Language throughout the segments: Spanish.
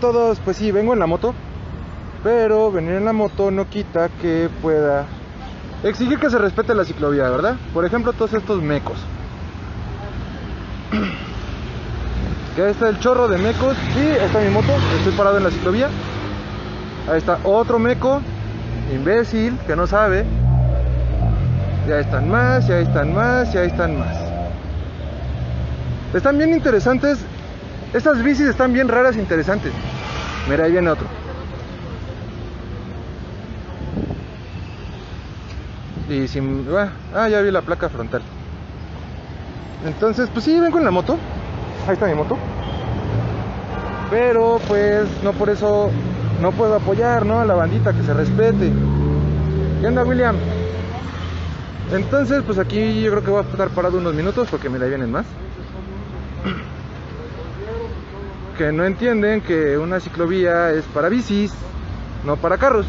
todos, pues sí, vengo en la moto, pero venir en la moto no quita que pueda exigir que se respete la ciclovía, ¿verdad? Por ejemplo, todos estos mecos. Que ahí está el chorro de mecos. Sí, está mi moto, estoy parado en la ciclovía. Ahí está otro meco, imbécil, que no sabe. Y ahí están más, y ahí están más, y ahí están más. Están bien interesantes. Estas bicis están bien raras e interesantes. Mira, ahí viene otro. Y sin... Ah, ya vi la placa frontal. Entonces, pues sí, vengo en la moto. Ahí está mi moto. Pero, pues, no por eso no puedo apoyar, ¿no? A la bandita, que se respete. ¿Qué onda, William? Entonces, pues aquí yo creo que voy a estar parado unos minutos, porque mira, ahí vienen más. Que no entienden que una ciclovía es para bicis, no para carros.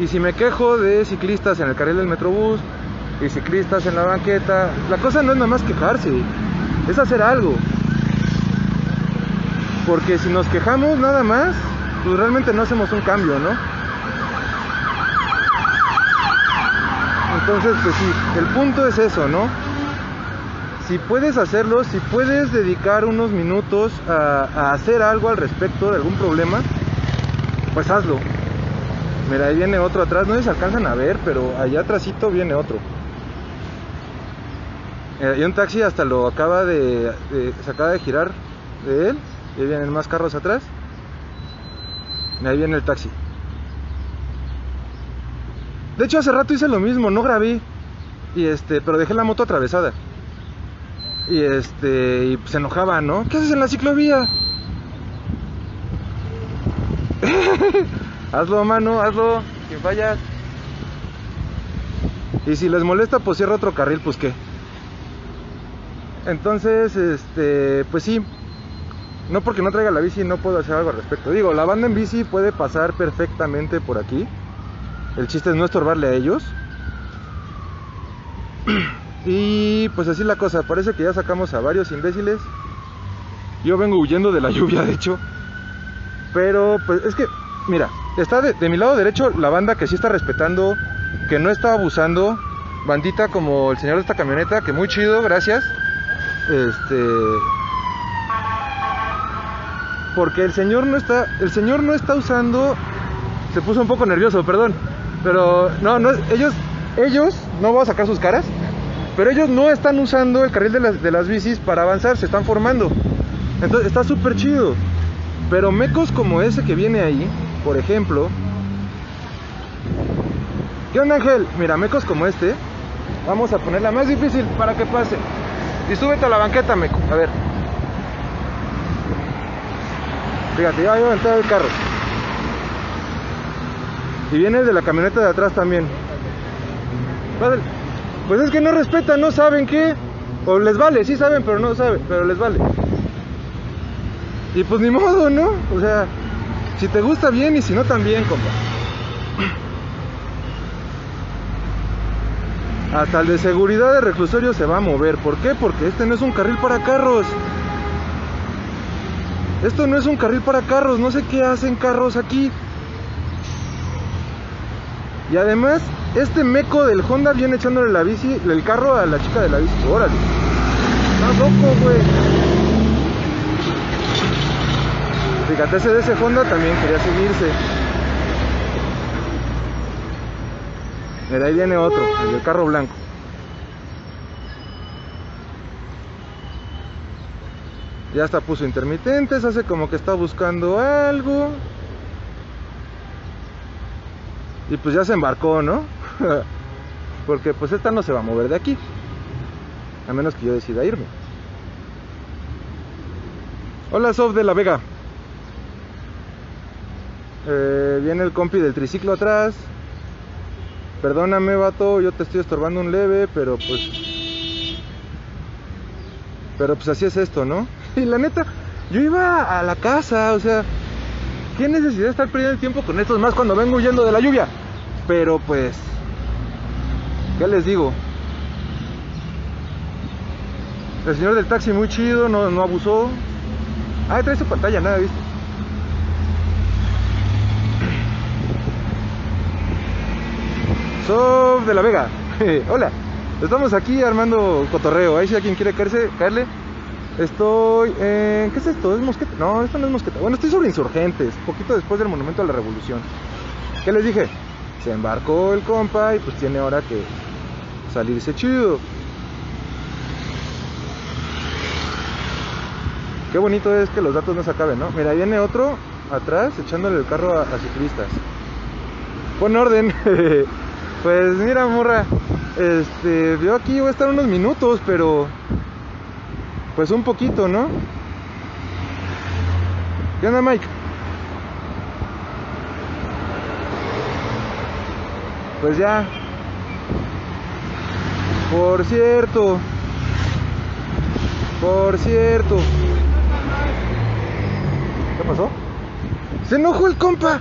Y si me quejo de ciclistas en el carril del metrobús y ciclistas en la banqueta, la cosa no es nada más quejarse, es hacer algo. Porque si nos quejamos nada más, pues realmente no hacemos un cambio, ¿no? Entonces, pues sí, el punto es eso, ¿no? Si puedes hacerlo, si puedes dedicar unos minutos a hacer algo al respecto de algún problema, pues hazlo. Mira, ahí viene otro atrás, no les alcanzan a ver, pero allá atrásito viene otro. Y un taxi hasta lo acaba se acaba de girar de él. Y ahí vienen más carros atrás. Y ahí viene el taxi. De hecho, hace rato hice lo mismo, no grabé. Y pero dejé la moto atravesada. Y y se enojaba, ¿no? ¿Qué haces en la ciclovía? Hazlo, mano, hazlo, sin fallas. Y si les molesta, pues cierra otro carril, pues qué. Entonces, pues sí. No porque no traiga la bici no puedo hacer algo al respecto. Digo, la banda en bici puede pasar perfectamente por aquí. El chiste es no estorbarle a ellos. Y pues así la cosa. Parece que ya sacamos a varios imbéciles. Yo vengo huyendo de la lluvia, de hecho. Pero, pues, es que, mira, está de mi lado derecho la banda que sí está respetando, que no está abusando. Bandita como el señor de esta camioneta, que muy chido, gracias. Porque el señor no está usando. Se puso un poco nervioso, perdón. Pero no, ellos no voy a sacar sus caras, pero ellos no están usando el carril de las bicis para avanzar, se están formando. Entonces está súper chido. Pero mecos como ese que viene ahí, por ejemplo. ¿Qué onda, Ángel? Mira, mecos como este, vamos a ponerla más difícil para que pase. Y súbete a la banqueta, meco. A ver. Fíjate, ya había aventado el carro. Y viene el de la camioneta de atrás también. Pues es que no respetan, no saben qué. O les vale, sí saben, pero no saben, pero les vale. Y pues ni modo, ¿no? O sea, si te gusta bien y si no también, compa. Hasta el de seguridad de reclusorio se va a mover. ¿Por qué? Porque este no es un carril para carros. Esto no es un carril para carros. No sé qué hacen carros aquí. Y además, este meco del Honda viene echándole la bici, el carro a la chica de la bici. ¡Órale! ¡Está loco, güey! Fíjate, ese de ese Honda también quería seguirse. Mira, ahí viene otro, el del carro blanco. Ya hasta puso intermitentes, hace como que está buscando algo. Y pues ya se embarcó, ¿no? Porque pues esta no se va a mover de aquí. A menos que yo decida irme. Hola, Sof de la Vega. Viene el compi del triciclo atrás. Perdóname, vato, yo te estoy estorbando un leve, pero pues así es esto, ¿no? Y la neta, yo iba a la casa, o sea, ¿qué necesidad de estar perdiendo el tiempo con estos más cuando vengo huyendo de la lluvia? Pero pues, ¿qué les digo? El señor del taxi muy chido, no abusó. Ah, trae su pantalla, nada, ¿viste? Sof de la Vega. Hola. Estamos aquí armando cotorreo. Ahí si alguien quiere caerle. Estoy... ¿qué es esto? ¿Es Mosqueta? No, esto no es Mosqueta. Bueno, estoy sobre Insurgentes, poquito después del Monumento a la Revolución. ¿Qué les dije? Se embarcó el compa y pues tiene ahora que salirse chido. Qué bonito es que los datos no se acaben, ¿no? Mira, ahí viene otro atrás echándole el carro a ciclistas. Pon orden. Pues mira, morra, yo aquí voy a estar unos minutos, pero... pues un poquito, ¿no? ¿Qué onda, Mike? Pues ya. Por cierto. ¿Qué pasó? ¡Se enojó el compa!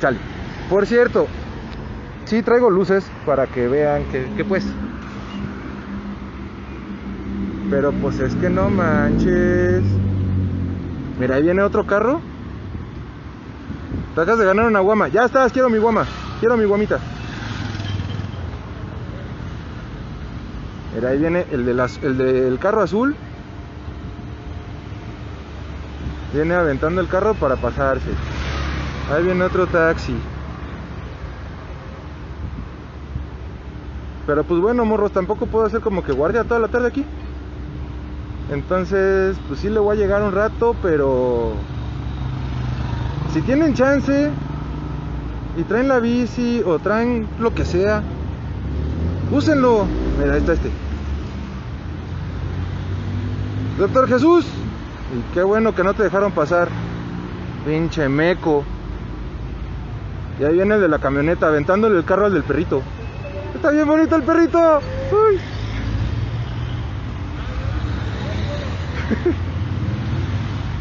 Chale. Por cierto, sí traigo luces para que vean que pues... pero pues es que no manches. Mira, ahí viene otro carro. Te acabas de ganar una guama. Ya estás, quiero mi guama. Quiero mi guamita. Mira, ahí viene el del carro azul. Viene aventando el carro para pasarse. Ahí viene otro taxi. Pero pues bueno, morros, tampoco puedo hacer como que guardia toda la tarde aquí. Entonces, pues sí le voy a llegar un rato, pero si tienen chance y traen la bici o traen lo que sea, úsenlo. Mira, ahí está este. Doctor Jesús, y qué bueno que no te dejaron pasar, pinche meco. Y ahí viene el de la camioneta aventándole el carro al del perrito. Está bien bonito el perrito. Uy.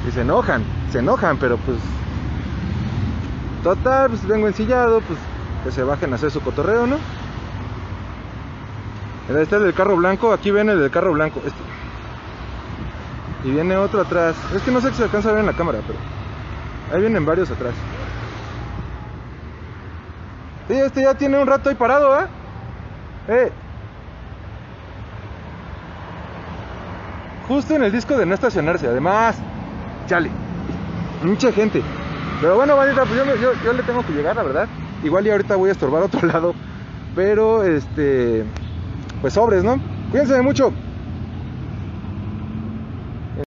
Y se enojan, pero pues total, pues vengo ensillado, pues que se bajen a hacer su cotorreo, ¿no? Este es el del carro blanco, aquí viene el del carro blanco, este. Y viene otro atrás, es que no sé si se alcanza a ver en la cámara, pero ahí vienen varios atrás. Sí, este ya tiene un rato ahí parado, ¿eh? Justo en el disco de no estacionarse, además, chale, mucha gente. Pero bueno, bandita, pues yo le tengo que llegar, la verdad. Igual y ahorita voy a estorbar otro lado. Pero, pues sobres, ¿no? Cuídense mucho.